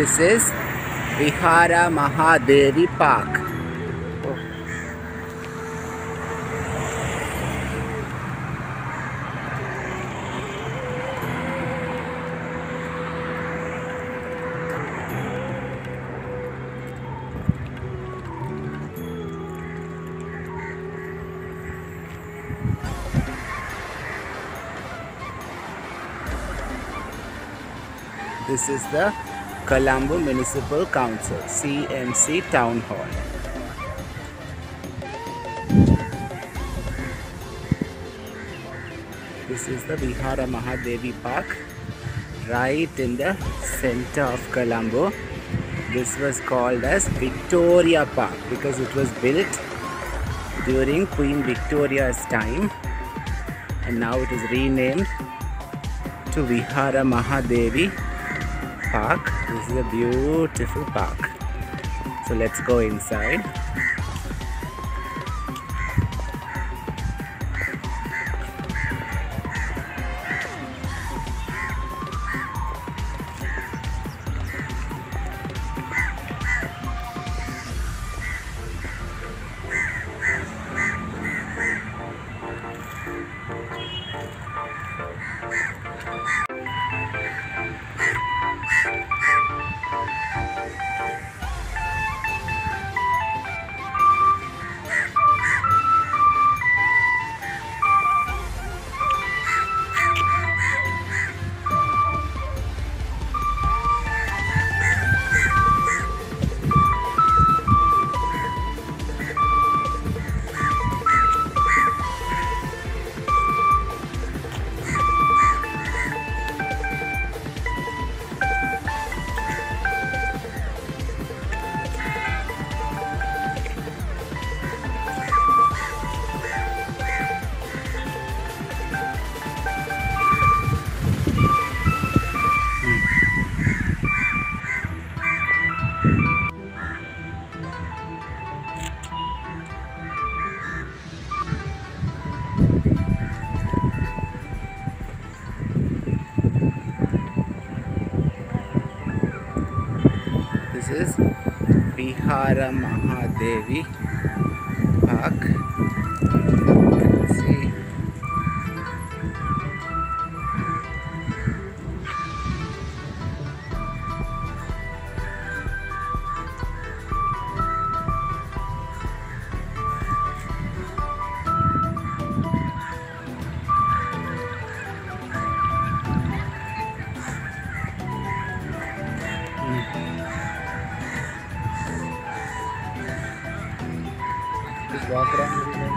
This is Viharamahadevi Park. This is the Colombo Municipal Council, CMC Town Hall. This is the Viharamahadevi Park, right in the center of Colombo. This was called as Victoria Park because it was built during Queen Victoria's time, and now it is renamed to Viharamahadevi Park. This is a beautiful park. So let's go inside. This is Viharamahadevi Park. Let's see. Just walk around the river.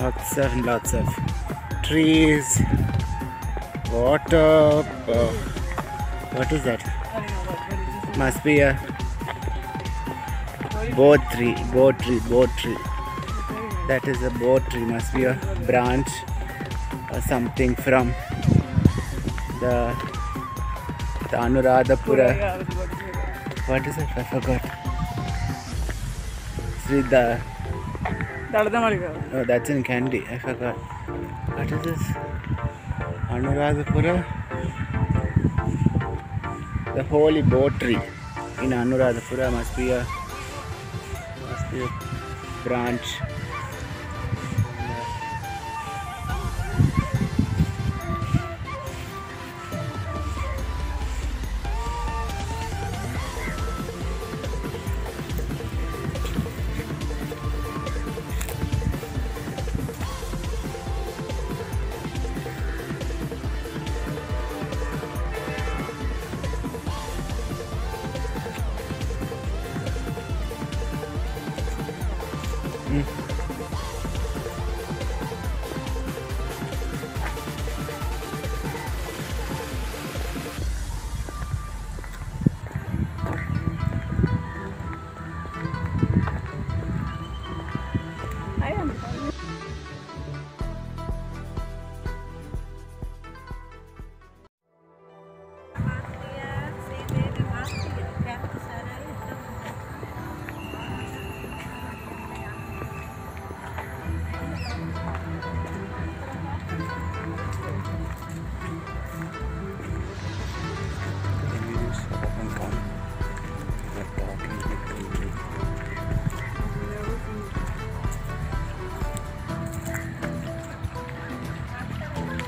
Lots and lots of trees, water. What is that? Must be a boat tree. That is a boat tree. Must be a branch or something from the Anuradhapura. What is it? I forgot. No, that's in Kandy. I forgot. What is this? Anuradhapura? The holy boat tree in Anuradhapura must be a branch.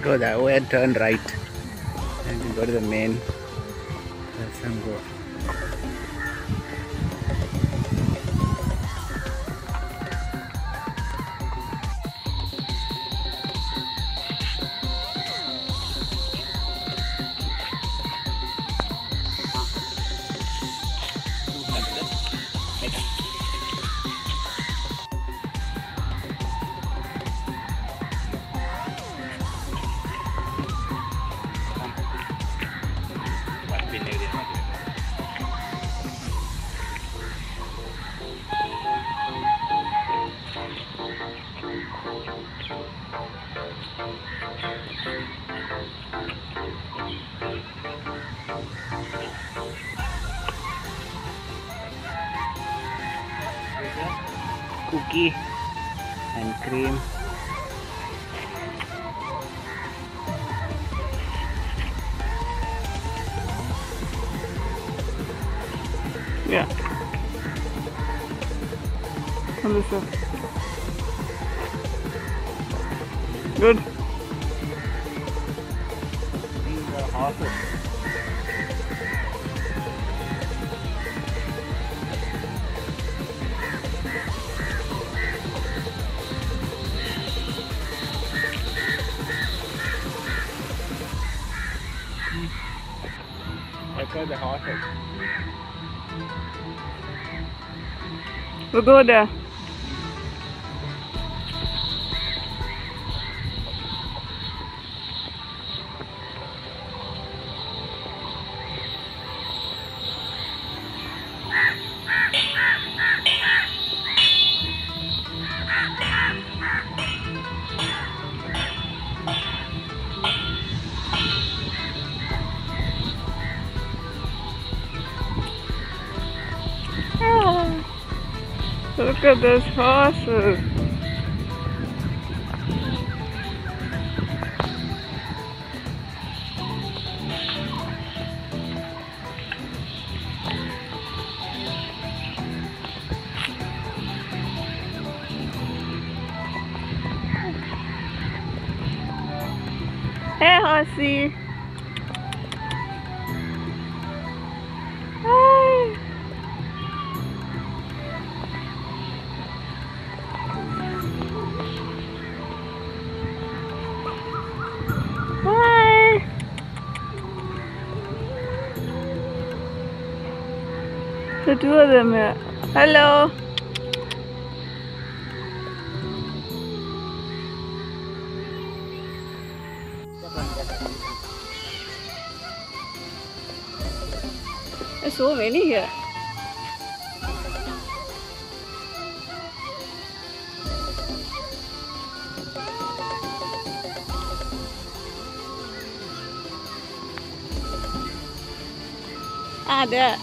Go that way and turn right and you go to the main. That's some go. Cookie and cream. Yeah. Good. These are horses. The horses. We'll go there. Look at those horses. Hey, horsey. The two of them here. Hello. There's so many here. Ah, there.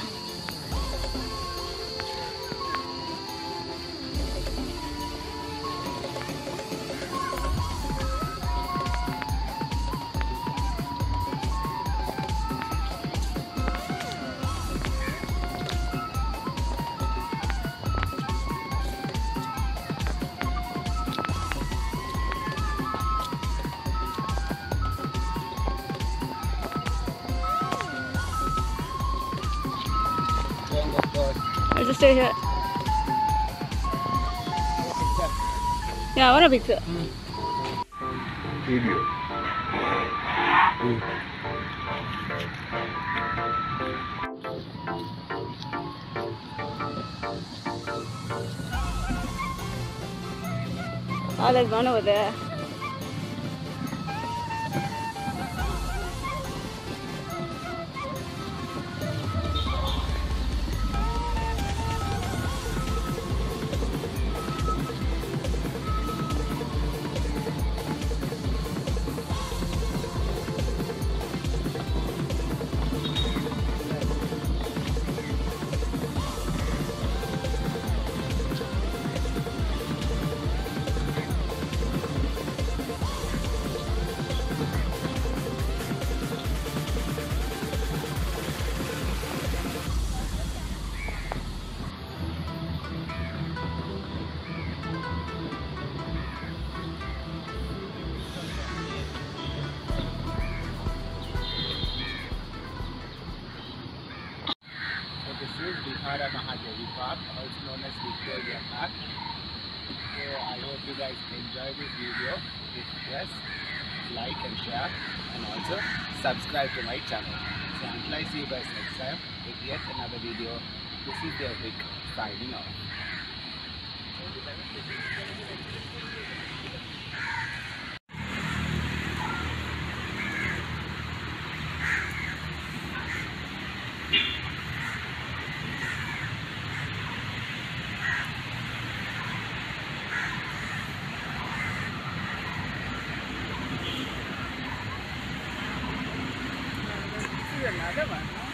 I'll just stay here. Yeah, I want a picture. Video. Oh, there's one over there. Viharamahadevi Park, also known as Victoria Park. So I hope you guys enjoy this video. Please press like and share, and also subscribe to my channel. So until I see you guys next time with yet another video, this is your Vic signing off. Another one.